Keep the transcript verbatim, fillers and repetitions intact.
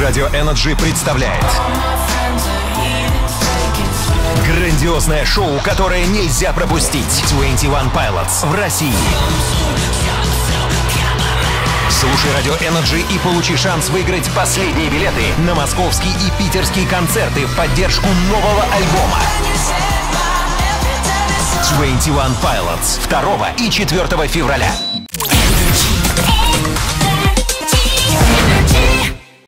Радио Энерджи представляет грандиозное шоу, которое нельзя пропустить. Twenty One Pilots в России. Слушай Радио Энерджи и получи шанс выиграть последние билеты на московские и питерские концерты в поддержку нового альбома Twenty One Pilots второго и четвёртого февраля.